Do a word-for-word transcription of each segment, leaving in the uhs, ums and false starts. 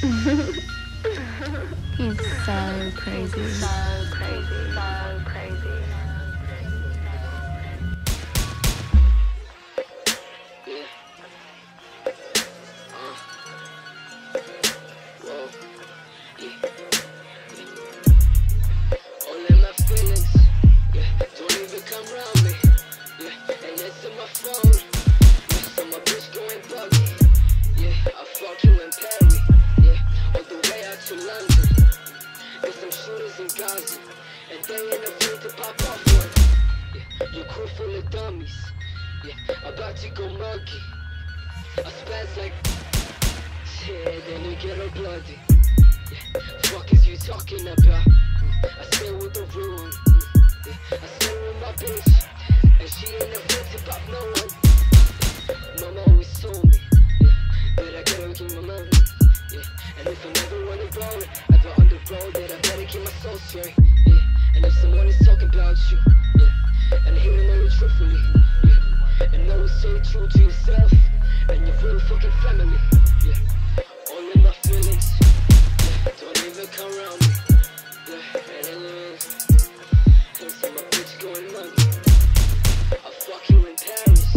He's so crazy. So crazy. So crazy. And they ain't afraid to pop off one. Yeah, your crew full of dummies. Yeah, about to go monkey. I spaz like shit, then you get all bloody. Yeah, fuck is you talking about? Mm, I stay with the ruin. Mm, yeah, I stay with my bitch, and she ain't afraid to pop no one. Yeah, mama always told me, yeah, that I gotta keep my money. Yeah, and if I never wanna blow it, ever on the road, that I better keep my soul straight. Yeah, and if someone is talking about you, yeah, and hating on you truthfully, yeah, and always stay true to yourself and your real fucking family. Yeah, all in my feelings, yeah, don't even come around me. Yeah, and anyways, and so my bitch going monkey. I fuck you in Paris,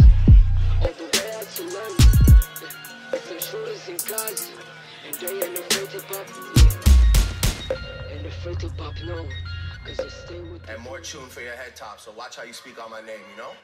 all the way out to London. Yeah, and some shooters in Gaza. And they ain't afraid to pop, yeah. Ain't afraid to pop, no. Cause they stay with. And more tune for your head top, so watch how you speak on my name, you know?